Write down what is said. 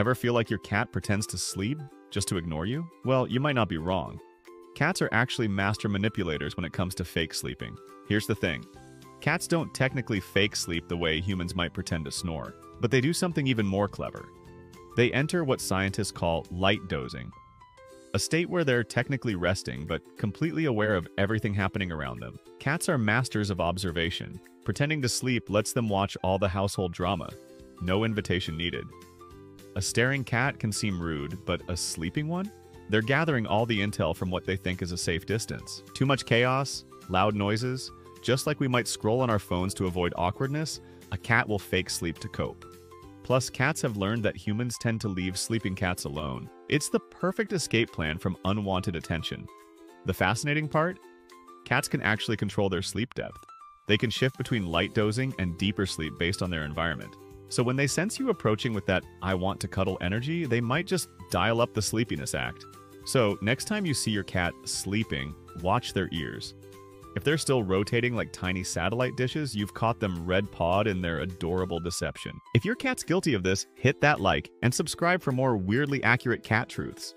Ever feel like your cat pretends to sleep just to ignore you? Well, you might not be wrong. Cats are actually master manipulators when it comes to fake sleeping. Here's the thing. Cats don't technically fake sleep the way humans might pretend to snore, but they do something even more clever. They enter what scientists call light dozing, a state where they're technically resting but completely aware of everything happening around them. Cats are masters of observation. Pretending to sleep lets them watch all the household drama. No invitation needed. A staring cat can seem rude, but a sleeping one? They're gathering all the intel from what they think is a safe distance. Too much chaos, loud noises, just like we might scroll on our phones to avoid awkwardness, a cat will fake sleep to cope. Plus, cats have learned that humans tend to leave sleeping cats alone. It's the perfect escape plan from unwanted attention. The fascinating part? Cats can actually control their sleep depth. They can shift between light dozing and deeper sleep based on their environment. So when they sense you approaching with that "I want to cuddle" energy, they might just dial up the sleepiness act. So next time you see your cat sleeping, watch their ears. If they're still rotating like tiny satellite dishes, you've caught them red-pawed in their adorable deception. If your cat's guilty of this, hit that like and subscribe for more weirdly accurate cat truths.